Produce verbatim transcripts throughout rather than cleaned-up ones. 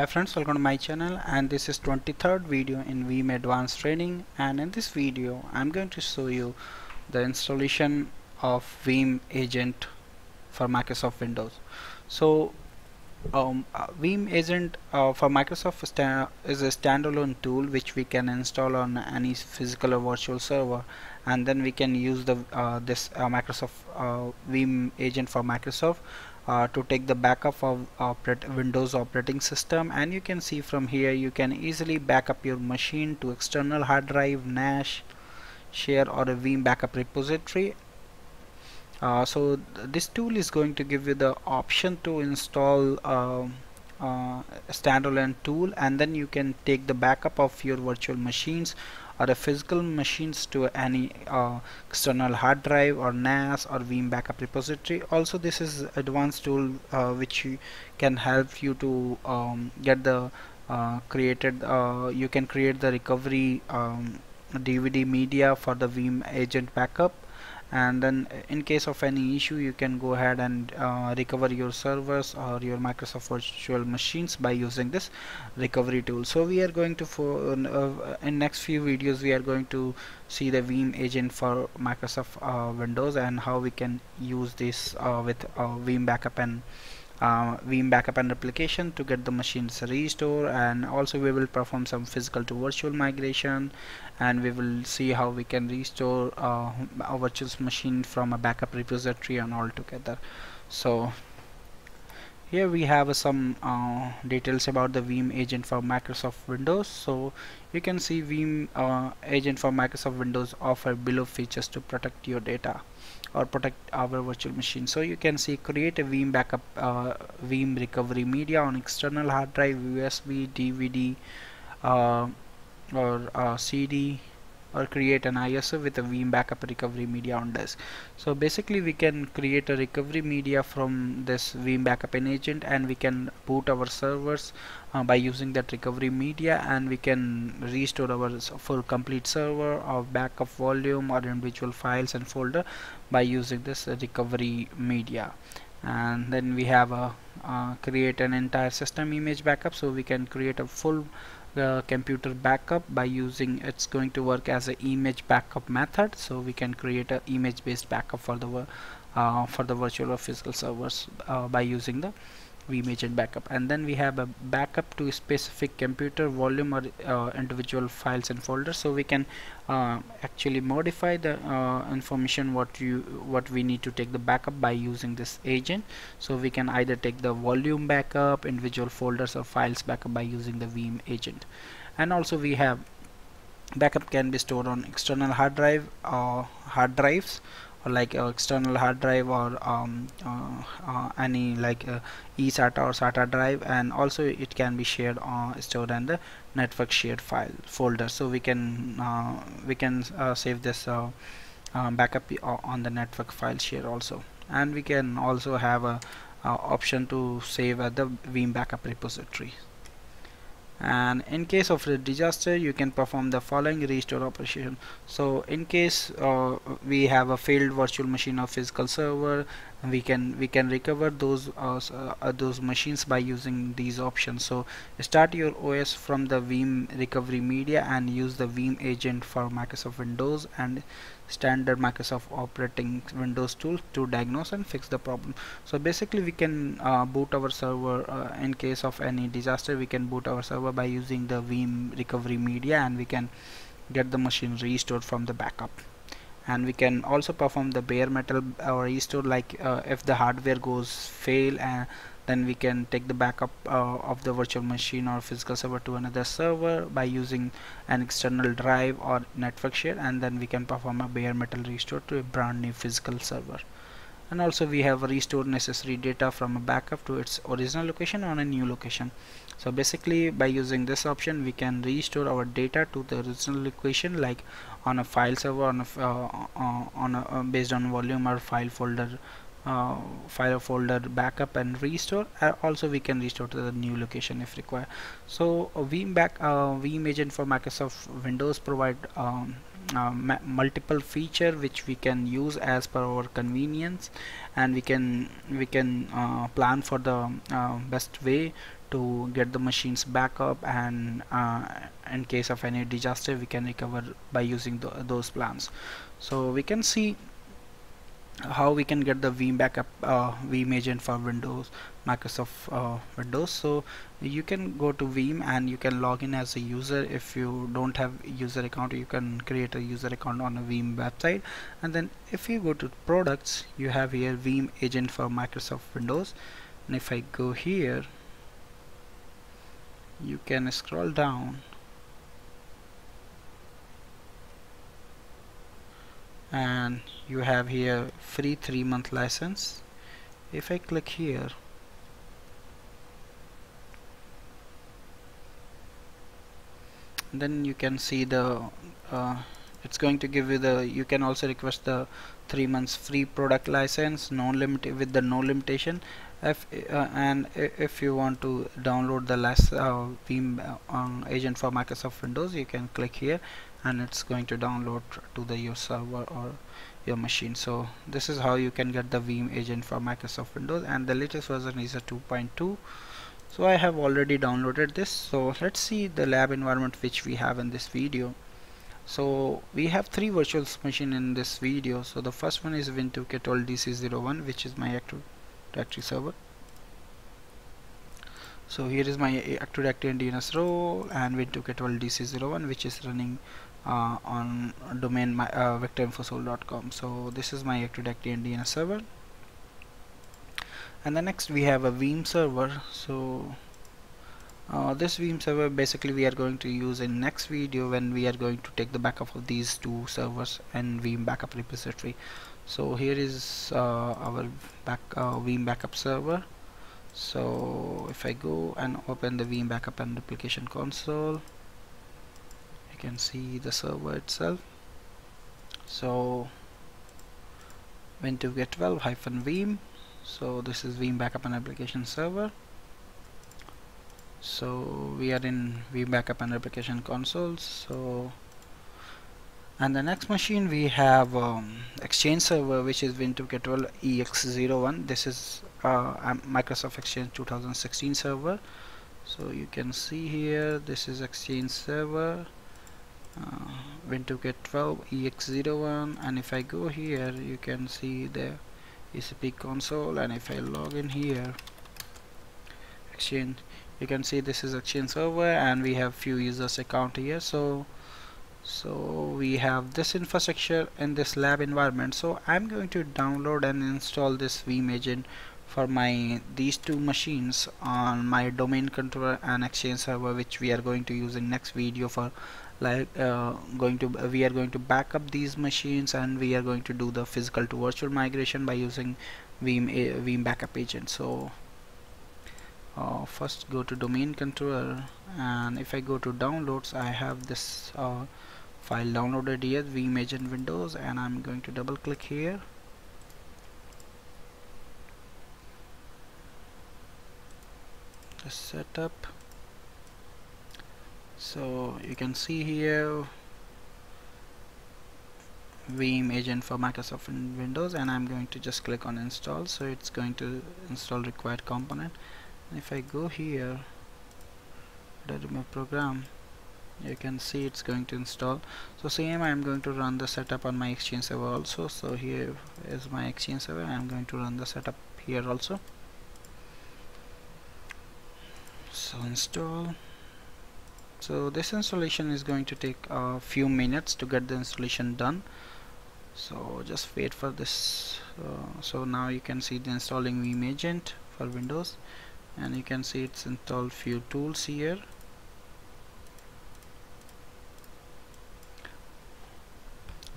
Hi friends, welcome to my channel, and this is twenty-third video in Veeam advanced training. And in this video I'm going to show you the installation of Veeam agent for Microsoft Windows. So um, Veeam agent uh, for Microsoft is a standalone tool which we can install on any physical or virtual server, and then we can use the uh, this uh, Microsoft uh, Veeam agent for Microsoft Uh, to take the backup of operate Windows operating system. And you can see from here you can easily back up your machine to external hard drive, N A S, share, or a Veeam backup repository. Uh, so th this tool is going to give you the option to install uh, uh, a standalone tool, and then you can take the backup of your virtual machines or a physical machines to any uh, external hard drive or N A S or Veeam backup repository. Also, this is advanced tool uh, which you can help you to um, get the uh, created uh, you can create the recovery um, D V D media for the Veeam agent backup, and then in case of any issue you can go ahead and uh, recover your servers or your Microsoft virtual machines by using this recovery tool. So we are going to for uh, in next few videos we are going to see the Veeam agent for Microsoft uh, Windows and how we can use this uh, with uh, Veeam backup and Uh, Veeam backup and replication to get the machines restored. And also we will perform some physical to virtual migration, and we will see how we can restore uh, a virtual machine from a backup repository and all together. So here we have uh, some uh, details about the Veeam agent for Microsoft Windows. So you can see Veeam uh, agent for Microsoft Windows offer below features to protect your data or protect our virtual machine. So you can see create a Veeam backup uh, Veeam recovery media on external hard drive, U S B, D V D, uh, or uh, C D, or create an I S O with a Veeam backup recovery media on disk. So basically we can create a recovery media from this Veeam backup and agent, and we can boot our servers uh, by using that recovery media, and we can restore our full complete server or backup volume or individual files and folder by using this recovery media. And then we have a uh, create an entire system image backup, so we can create a full Uh, computer backup by using, it's going to work as an image backup method, so we can create an image based backup for the uh, for the virtual or physical servers uh, by using the Veeam agent backup. And then we have a backup to a specific computer volume or uh, individual files and folders, so we can uh, actually modify the uh, information what you what we need to take the backup by using this agent. So we can either take the volume backup, individual folders, or files backup by using the Veeam agent. And also we have backup can be stored on external hard drive or uh, hard drives, or like uh, external hard drive, or um, uh, uh, any like uh, eSATA or SATA drive. And also it can be shared or uh, stored in the network shared file folder, so we can uh, we can uh, save this uh, uh, backup on the network file share also. And we can also have a uh, option to save at the Veeam backup repository. And in case of a disaster you can perform the following restore operation. So in case uh, we have a failed virtual machine or physical server, we can we can recover those uh, uh, those machines by using these options. So start your O S from the Veeam recovery media and use the Veeam agent for Microsoft Windows and standard Microsoft operating Windows tool to diagnose and fix the problem. So basically we can uh, boot our server uh, in case of any disaster. We can boot our server by using the Veeam recovery media, and we can get the machine restored from the backup. And we can also perform the bare metal or restore, like uh, if the hardware goes fail, and uh, then we can take the backup uh, of the virtual machine or physical server to another server by using an external drive or network share, and then we can perform a bare metal restore to a brand new physical server. And also we have restored necessary data from a backup to its original location on a new location. So basically by using this option we can restore our data to the original location, like on a file server, on a, uh, on a uh, based on volume or file folder Uh, file folder backup and restore. Uh, also we can restore to the new location if required. So uh, Veeam back uh, Veeam agent for Microsoft Windows provide um, uh, multiple feature which we can use as per our convenience, and we can we can uh, plan for the uh, best way to get the machines back up, and uh, in case of any disaster we can recover by using the, those plans. So we can see how we can get the Veeam backup uh, Veeam agent for Windows, Microsoft uh, Windows. So you can go to Veeam and you can log in as a user. If you don't have user account, you can create a user account on a Veeam website. And then if you go to products, you have here Veeam agent for Microsoft Windows. And if I go here, you can scroll down and you have here free three month license. If I click here, then you can see the uh, it's going to give you the, you can also request the three months free product license, no limit, with the no limitation. If, uh, and if you want to download the last uh, Veeam uh, um, agent for Microsoft Windows, you can click here and it's going to download to the your server or your machine. So this is how you can get the Veeam agent for Microsoft Windows, and the latest version is a two point two. So I have already downloaded this. So let's see the lab environment which we have in this video. So we have three virtual machines in this video. So the first one is Win two K twelve D C zero one, which is my Active Directory server. So here is my Active Directory and D N S role, and Win two K twelve D C zero one, which is running uh, on domain my, uh, vector infosol dot com. So this is my Active Directory and D N S server. And the next we have a Veeam server. So uh, this Veeam server basically we are going to use in next video when we are going to take the backup of these two servers and Veeam backup repository. So here is uh, our back, uh, Veeam backup server. So if I go and open the Veeam backup and replication console, you can see the server itself. So Win two K twelve dash Veeam. So this is Veeam backup and replication server. So we are in Veeam backup and replication console. So and the next machine we have um, Exchange server, which is Win two K twelve E X zero one. This is uh, Microsoft Exchange two thousand sixteen server. So you can see here, this is Exchange server uh, Win two K twelve E X zero one, and if I go here you can see the E C P console, and if I log in here Exchange, you can see this is Exchange server and we have few users account here. So so we have this infrastructure in this lab environment. So I'm going to download and install this Veeam agent for my these two machines on my domain controller and Exchange server, which we are going to use in next video for like uh, going to we are going to back up these machines, and we are going to do the physical to virtual migration by using Veeam, uh, Veeam backup agent. So Uh, first go to domain controller, and if I go to downloads, I have this uh, file downloaded here, Veeam agent Windows, and I'm going to double click here. Just setup. So you can see here Veeam agent for Microsoft Windows, and I'm going to just click on install. So it's going to install required component. If I go here to my program, you can see it's going to install. So same, I'm going to run the setup on my Exchange server also. So here is my Exchange server. I'm going to run the setup here also. So install. So this installation is going to take a few minutes to get the installation done. So just wait for this. Uh, so now you can see the installing Veeam agent for Windows. And you can see it's installed few tools here.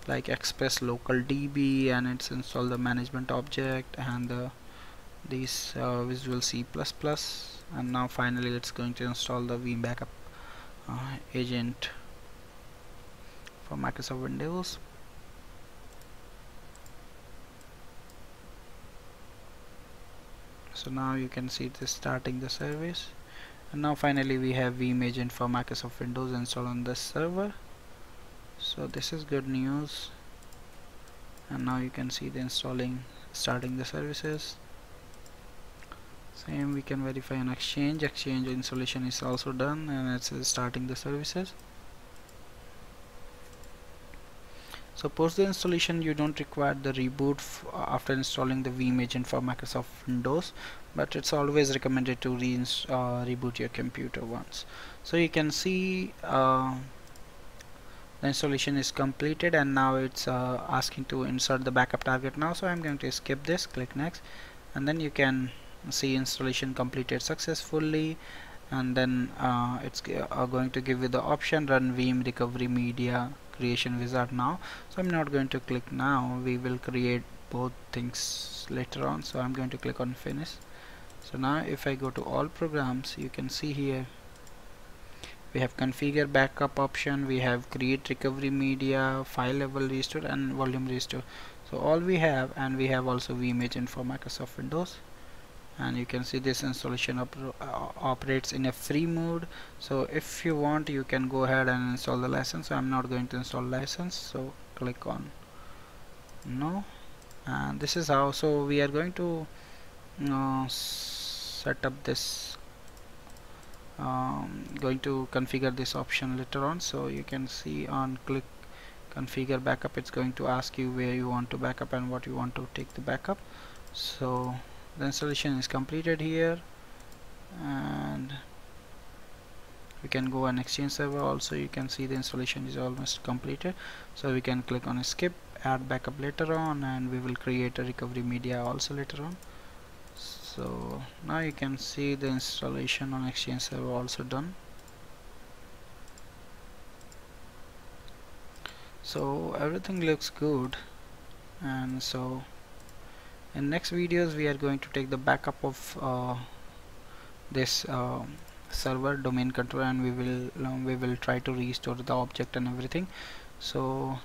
Like Express Local D B, and it's installed the management object and the these uh, Visual C plus plus, and now finally it's going to install the Veeam backup uh, agent for Microsoft Windows. So now you can see this starting the service, and now finally we have Veeam agent for Microsoft Windows installed on this server. So this is good news, and now you can see the installing starting the services. Same, we can verify an exchange. Exchange installation is also done, and it's starting the services. So post the installation, you don't require the reboot f after installing the Veeam agent for Microsoft Windows, but it's always recommended to re uh, reboot your computer once. So you can see uh, the installation is completed, and now it's uh, asking to insert the backup target now. So I'm going to skip this, click next, and then you can see installation completed successfully. And then uh, it's uh, going to give you the option run Veeam recovery media creation wizard now. So I'm not going to click now, we will create both things later on, so I'm going to click on finish. So now if I go to all programs, you can see here we have configure backup option, we have create recovery media, file level restore, and volume restore. So all we have, and we have also Veeam agent for Microsoft Windows. And you can see this installation op uh, operates in a free mode. So if you want, you can go ahead and install the license. So I'm not going to install license, so click on no. And this is how. So we are going to you know, set up this, um, going to configure this option later on. So you can see on click configure backup, it's going to ask you where you want to backup and what you want to take the backup. So the installation is completed here, and we can go on Exchange server also. You can see the installation is almost completed, so we can click on skip, add backup later on, and we will create a recovery media also later on. So now you can see the installation on Exchange server also done. So everything looks good, and so in next videos we are going to take the backup of uh, this uh, server domain controller, and we will um, we will try to restore the object and everything. So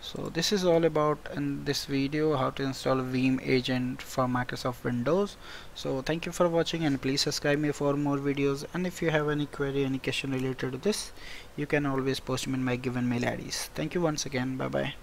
so this is all about in this video, how to install Veeam agent for Microsoft Windows. So thank you for watching, and please subscribe me for more videos. And if you have any query, any question related to this, you can always post me in my given mail I Ds. Thank you once again. Bye bye.